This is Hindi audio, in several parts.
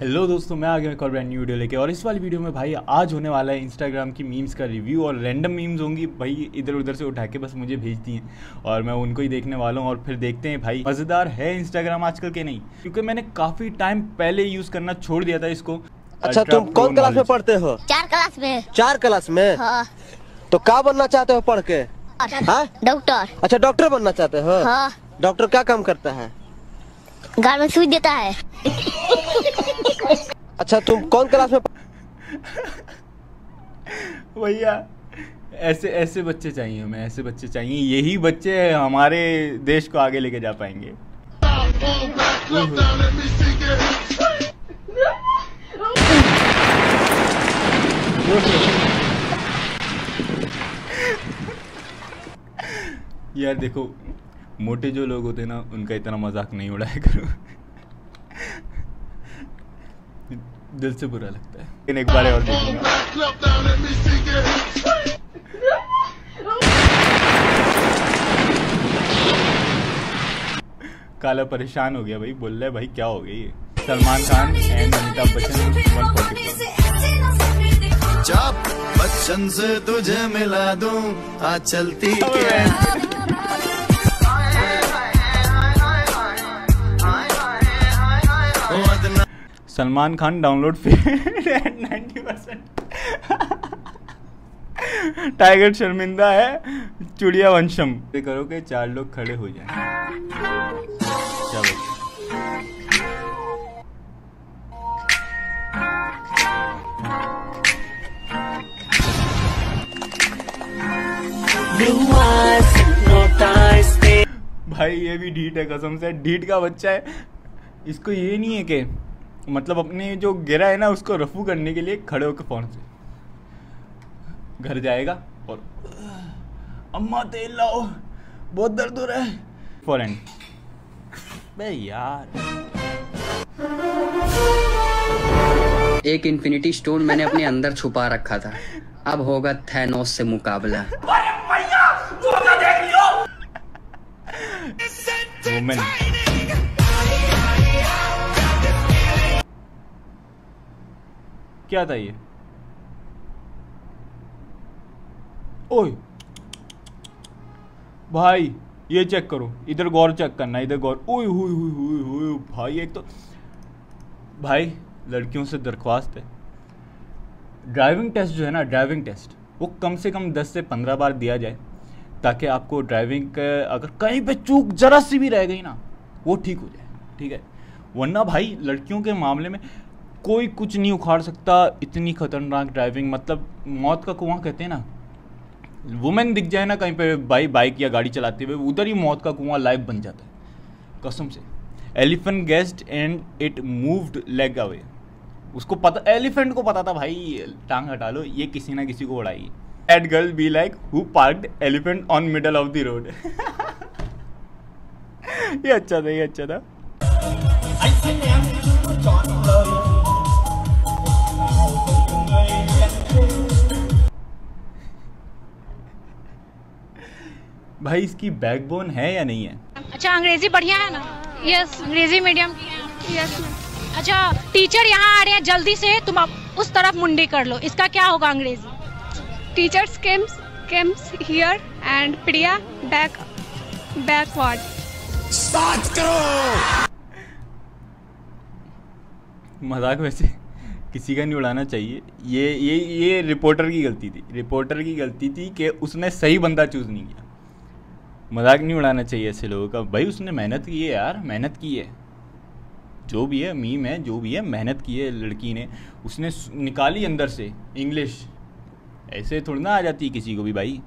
हेलो दोस्तों, मैं आ गया एक और ब्रांड न्यू वीडियो लेके। और इस वाली वीडियो में भाई आज होने वाला है इंस्टाग्राम की मीम्स का रिव्यू। और रैंडम मीम्स होंगी भाई, इधर उधर से उठा के बस मुझे भेजती हैं और मैं उनको ही देखने वाला हूँ। और फिर देखते हैं भाई मज़ेदार है इंस्टाग्राम आजकल के नहीं, क्योंकि मैंने काफ़ी टाइम पहले यूज़ करना छोड़ दिया था इसको। अच्छा, तुम कौन क्लास में पढ़ते हो? 4 क्लास में। 4 क्लास में? हाँ। तो क्या बनना चाहते हो पढ़ के? डॉक्टर। अच्छा, डॉक्टर बनना चाहते हो? हाँ। डॉक्टर क्या काम करता है? घर में सुई देता है। अच्छा, तुम कौन क्लास में? भैया ऐसे बच्चे चाहिए हमें, ऐसे बच्चे चाहिए। यही बच्चे हमारे देश को आगे लेके जा पाएंगे। यार देखो, मोटे जो लोग होते हैं ना, उनका इतना मजाक नहीं उड़ाया करो। दिल से बुरा लगता है, लेकिन एक बार और काला परेशान हो गया भाई, बोल रहा है भाई क्या हो गया ये। सलमान खान एंड अमिताभ बच्चन से तुझे मिला दूं, आज चलती क्या? सलमान खान डाउनलोड पे 90%। टाइगर शर्मिंदा है, चुड़िया वंशम करो के 4 लोग खड़े हो जाएं। भाई ये भी ढीठ है, कसम से ढीठ का बच्चा है। इसको ये नहीं है कि मतलब अपने जो गिरा है ना उसको रफू करने के लिए खड़े होकर फोन से घर जाएगा और अम्मा तेल लाओ, बहुत दर्द हो रहा है फौरन। बे यार, एक इन्फिनिटी स्टोन मैंने अपने अंदर छुपा रखा था, अब होगा थैनोस से मुकाबला। अरे भैया वो तो देख लियो। वुमेन क्या था ये? ओए भाई ये चेक करो, इधर गौर चेक करना, इधर गौर। ओए हुई हुई हुई हुई भाई, एक तो भाई लड़कियों से दरख्वास्त है, ड्राइविंग टेस्ट जो है ना, ड्राइविंग टेस्ट वो कम से कम 10 से 15 बार दिया जाए, ताकि आपको ड्राइविंग अगर कहीं पे चूक जरा सी भी रह गई ना वो ठीक हो जाए, ठीक है? वरना भाई लड़कियों के मामले में कोई कुछ नहीं उखाड़ सकता। इतनी खतरनाक ड्राइविंग, मतलब मौत का कुआं कहते हैं ना। वुमेन दिख जाए ना कहीं पे भाई बाइक या गाड़ी चलाते हुए, उधर ही मौत का कुआं लाइव बन जाता है कसम से। Elephant guest and it moved leg away. उसको पता, एलिफेंट को पता था भाई टांग हटा लो, ये किसी ना किसी को उड़ाएगी। That girl be like who parked elephant on middle of the road. ये अच्छा था, ये अच्छा था। भाई इसकी बैकबोन है या नहीं है? अच्छा अंग्रेजी बढ़िया है ना? यस, अंग्रेजी मीडियम। यस। अच्छा टीचर यहाँ आ रहे हैं, जल्दी से तुम उस तरफ मुंडी कर लो, इसका क्या होगा अंग्रेजी? Teachers comes here and Priya backward. Start करो। मजाक वैसे किसी का नहीं उड़ाना चाहिए। ये रिपोर्टर की गलती थी, रिपोर्टर की गलती थी कि उसने सही बंदा चूज नहीं किया। मजाक नहीं उड़ाना चाहिए ऐसे लोगों का भाई। उसने मेहनत की है यार, मेहनत की है, जो भी है मीम है, जो भी है मेहनत की है लड़की ने। उसने निकाली अंदर से इंग्लिश, ऐसे थोड़ी ना आ जाती किसी को भी भाई।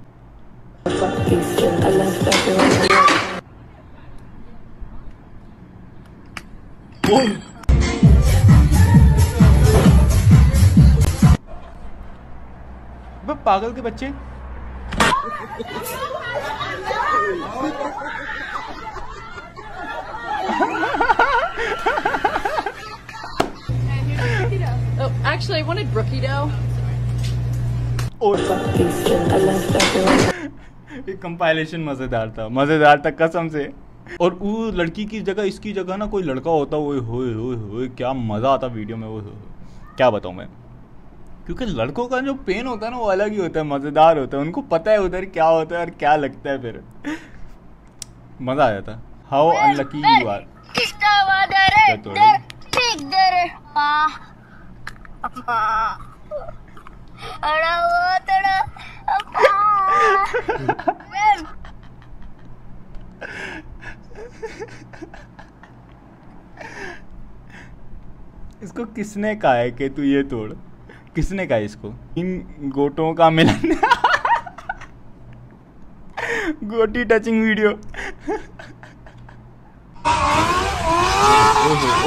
पागल के बच्चे। Actually, I wanted brookie dough. और ये कंपाइलेशन मजेदार था, कसम से। और वो लड़की की जगह इसकी जगह ना कोई लड़का होता, ओए होए होए होए क्या मज़ा आता वीडियो में, वो क्या बताऊँ मैं। क्योंकि लड़कों का जो पेन होता है ना वो अलग ही होता है, मज़ेदार होता है, उनको पता है उधर क्या होता है और क्या लगता है, फिर मज़ा आ जाता है। How unlucky you are. इसको किसने कहा है कि तू ये तोड़, किसने कहा इसको? इन गोटों का मिलन गोटी टचिंग वीडियो।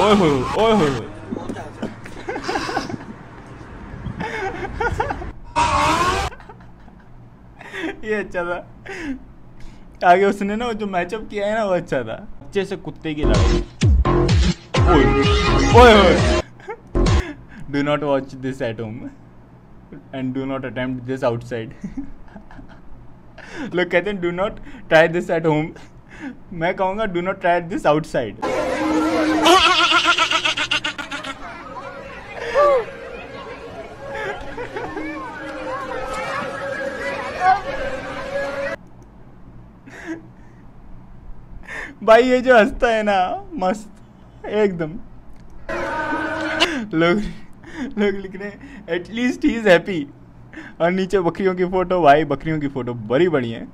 ओहो ओहो ये अच्छा था। आगे उसने ना जो मैचअप किया है ना वो अच्छा था, अच्छे से कुत्ते की लड़ाई। ओए ओए Do not watch this at home and do not attempt this outside. लोग कहते हैं do not try this at home, मैं कहूँगा do not try this outside. भाई ये जो हंसता है ना मस्त एकदम। लोग लिख रहे हैं एटलीस्ट ही इज हैप्पी, और नीचे बकरियों की फोटो। भाई बकरियों की फोटो बड़ी बड़ी है।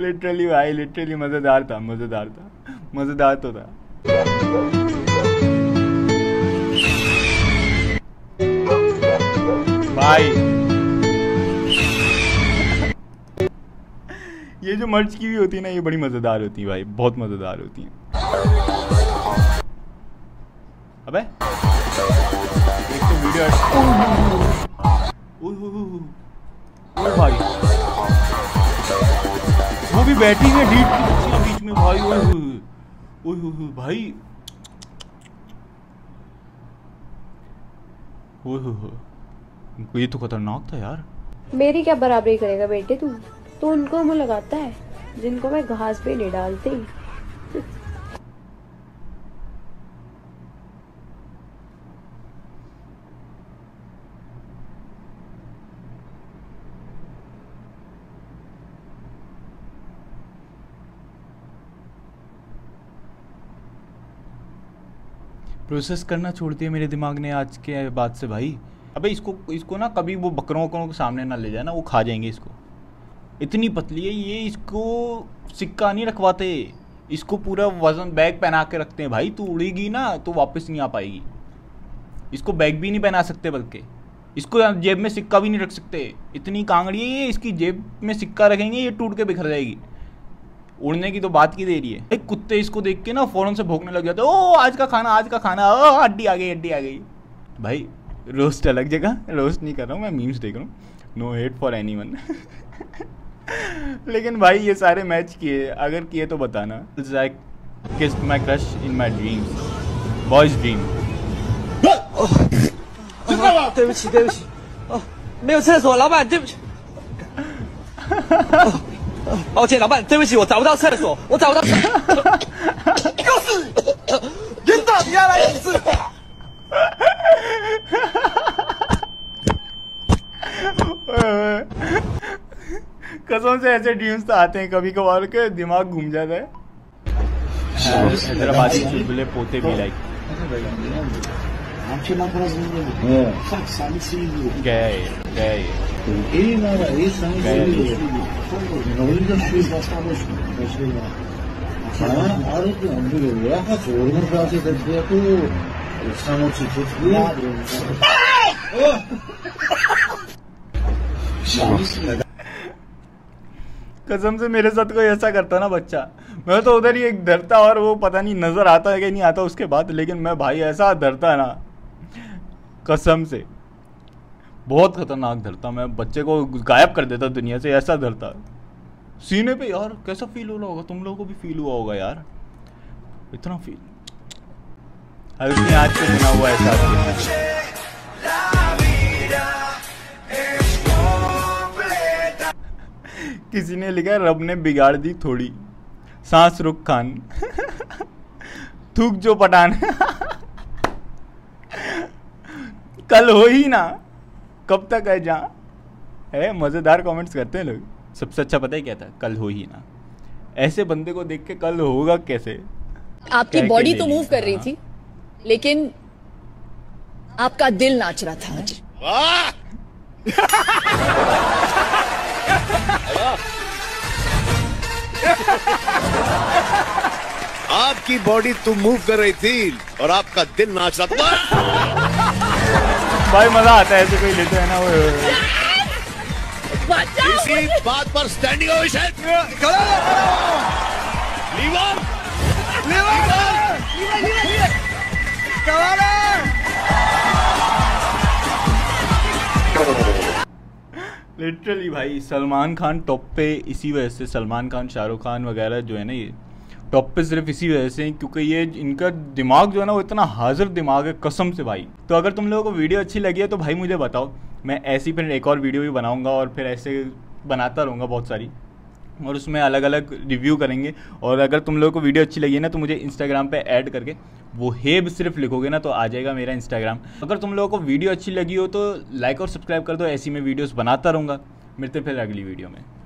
लिटरली भाई लिटरली मजेदार था, मजेदार था, मजेदार तो था। भाई ये जो मर्च की भी होती है ना ये बड़ी मजेदार होती है भाई, बहुत मजेदार होती है। अबे एक तो वीडियो ओह भाई वो भी बैठी है डीट के बीच में भाई। ओह भाई ओह ये तो खतरनाक था यार। मेरी क्या बराबरी करेगा बेटे तू, तो उनको मुँह लगाता है जिनको मैं घास पे नहीं डालती। प्रोसेस करना छोड़ दिया मेरे दिमाग ने आज के बाद से भाई। अबे इसको ना कभी वो बकरों के सामने ना ले जाए ना, वो खा जाएंगे इसको। इतनी पतली है ये, इसको सिक्का नहीं रखवाते, इसको पूरा वजन बैग पहना के रखते हैं भाई। तू उड़ेगी ना तो वापस नहीं आ पाएगी। इसको बैग भी नहीं पहना सकते, बल्कि इसको जेब में सिक्का भी नहीं रख सकते। इतनी कांगड़ी है ये, इसकी जेब में सिक्का रखेंगे ये टूट के बिखर जाएगी। उड़ने की तो बात की देरी है। एक कुत्ते इसको देख के ना फ़ौरन से भौंकने लग जाते, ओ आज का खाना हड्डी आ गई, हड्डी आ गई। भाई रोस्ट अलग जगह, रोस्ट नहीं कर रहा हूँ मैं, मीम्स देख रहा हूँ। No hate for anyone. लेकिन भाई ये सारे मैच किए, अगर किए तो बताना। Like kissed my crush in my dreams, boys dream. कसम से ऐसे ड्रीम्स तो आते हैं कभी कभार के, दिमाग घूम जाता है। हैदराबादी चुलबुले पोते भी लाइक गए। कसम से मेरे साथ कोई ऐसा करता ना बच्चा, मैं तो उधर ही एक डरता, और वो पता नहीं नज़र आता है कि नहीं आता उसके बाद। लेकिन मैं भाई ऐसा डरता ना कसम से, बहुत खतरनाक डरता। मैं बच्चे को गायब कर देता दुनिया से, ऐसा डरता सीने पे यार। कैसा फील हो रहा होगा, तुम लोगों को भी फील हुआ होगा यार, इतना फील। अभी उसने आज को बना हुआ है साथ। किसी ने लिखा रब ने बिगाड़ दी थोड़ी सांस रुख खान थूक जो पठान कल हो ही ना कब तक है जहाँ है। मज़ेदार कमेंट्स करते हैं लोग। सबसे अच्छा पता है क्या था, कल हो ही ना। ऐसे बंदे को देख के कल होगा कैसे। आपकी बॉडी तो मूव कर रही थी लेकिन आपका दिल नाच रहा था आज। आपकी बॉडी तुम मूव कर रही थी और आपका दिल नाच रहा था। भाई मजा आता है ऐसे कोई लेते हैं ना। वो इसी बात पर स्टैंडिंग ओवेशन। लीवर लीवर लीवर लीवर लिटरली भाई सलमान खान टॉप पे इसी वजह से। सलमान खान, शाहरुख खान वगैरह जो है ना ये टॉप पे सिर्फ इसी वजह से क्योंकि ये इनका दिमाग जो है ना वो इतना हाजिर दिमाग है कसम से भाई। तो अगर तुम लोगों को वीडियो अच्छी लगी है तो भाई मुझे बताओ, मैं ऐसी फिर एक और वीडियो भी बनाऊंगा और फिर ऐसे बनाता रहूँगा बहुत सारी और उसमें अलग अलग रिव्यू करेंगे। और अगर तुम लोगों को वीडियो अच्छी लगी है ना तो मुझे इंस्टाग्राम पे ऐड करके वो हेब सिर्फ लिखोगे ना तो आ जाएगा मेरा इंस्टाग्राम। अगर तुम लोगों को वीडियो अच्छी लगी हो तो लाइक और सब्सक्राइब कर दो। ऐसी मैं वीडियोस बनाता रहूँगा। मिलते फिर अगली वीडियो में।